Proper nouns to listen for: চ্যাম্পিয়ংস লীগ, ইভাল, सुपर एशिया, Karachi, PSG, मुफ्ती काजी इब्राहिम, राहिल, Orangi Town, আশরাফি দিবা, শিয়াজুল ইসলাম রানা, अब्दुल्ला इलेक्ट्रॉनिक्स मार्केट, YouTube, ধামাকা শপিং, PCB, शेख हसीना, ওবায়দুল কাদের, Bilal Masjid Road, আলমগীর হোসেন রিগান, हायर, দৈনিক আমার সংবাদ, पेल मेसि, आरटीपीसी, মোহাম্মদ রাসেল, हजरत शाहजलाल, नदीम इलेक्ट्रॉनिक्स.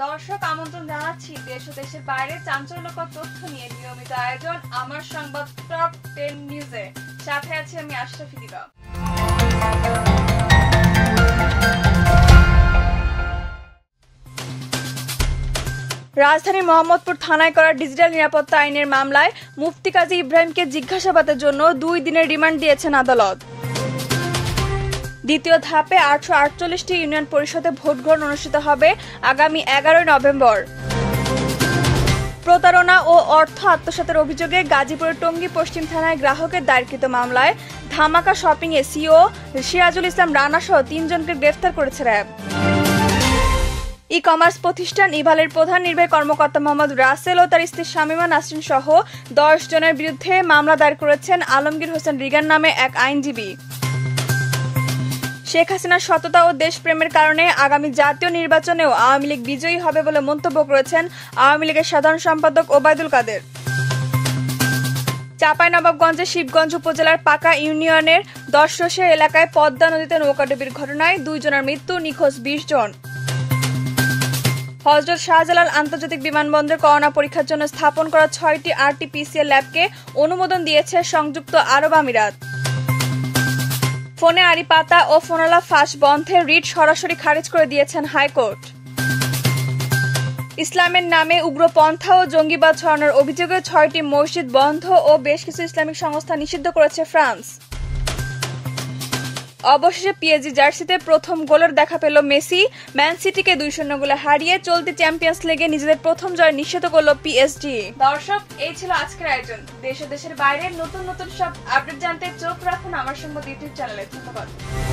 दर्शक आमंत्रण जानाচ্ছি देश ও দেশের বাইরে চাঞ্চল্যকর তথ্য নিয়ে নিয়মিত আয়োজন আমার সংবাদ টপ 10 নিউজে সাথে আছি আমি আশরাফি দিবা। राजधानी मोहम्मदपुर थानाय करा डिजिटल निरापत्ता आईनेर मामलाय मुफ्ती काजी इब्राहिम के जिज्ञासाबादेर जोन्नो 2 दिनेर रिमांड दिएछेन आदालत। द्वितीय धापे 848टी ইউনিয়ন পরিষদে ভোট গ্রহণ অনুষ্ঠিত হবে আগামী 11 নভেম্বর। প্রতারণা ও অর্থ আত্মসাতের অভিযোগে গাজীপুরের টঙ্গী পশ্চিম থানায় গ্রাহকের দায়েরকৃত মামলায় ধামাকা শপিং এ সিও শিয়াজুল ইসলাম রানা সহ 3 জনকে গ্রেফতার করেছে র‍্যাব। ই কমার্स প্রতিষ্ঠান ইভালের প্রধান নির্বাহী কর্মকর্তা মোহাম্মদ রাসেল ও তার স্ত্রী শাमीमा নাসরিন সহ 10 জনের বিরুদ্ধে মামলা দায়ের করেছেন আলমগীর হোসেন রিগান নামে এক আইনজীবী। शेख हसीना सतता और देशप्रेमेर कारणे आगामी जातीय निर्वाचने आवामी लीग विजयी होबे बोले मंतब्य करेछेन आवामी लीगेर साधारण सम्पादक ओबायदुल कादेर। चापाईनबाबगंजे शिवगंज उपजेलार पाका इउनियनेर दशरसिया एलाकाय पद्मा नदीते नौकाडुबिर घटनाय 2 जनेर मृत्यु निखोज 20 जन। हजरत शाहजलाल आंतर्जातिक विमानबंदर करोना परीक्षार जोन्नो स्थापन करा 6टी आरटीपीसी लैबके अनुमोदन दिएछे संयुक्त आरब आमिरात। फोने आड़ी पाता और फोनला फाँस बंधे रिट सरासरि खारिज कर दिएछेन हाईकोर्ट। इस्लामेर नामे उग्रपन्था और जंगीबाद छड़ानोर अभियोगे 6टी मस्जिद बंध और बेश किछु इस्लामिक संस्था निषिद्ध करेছে फ्रांस। अवशेषे पिएजी जार्सिते प्रथम गोलेर देखा पेल मेसि मैन सिटीके 2-0 गोले हारिए चलती चैम्पियंस लीगे निजेदेर प्रथम जय निश्चित करल PSG। दर्शक एई छिलो आजकेर आयोजन देश ओ देशेर बाइरे नतुन नतुन सब अपडेट जानते चोख राखुन आमार संबाद YouTube चैनेले। धन्यवाद।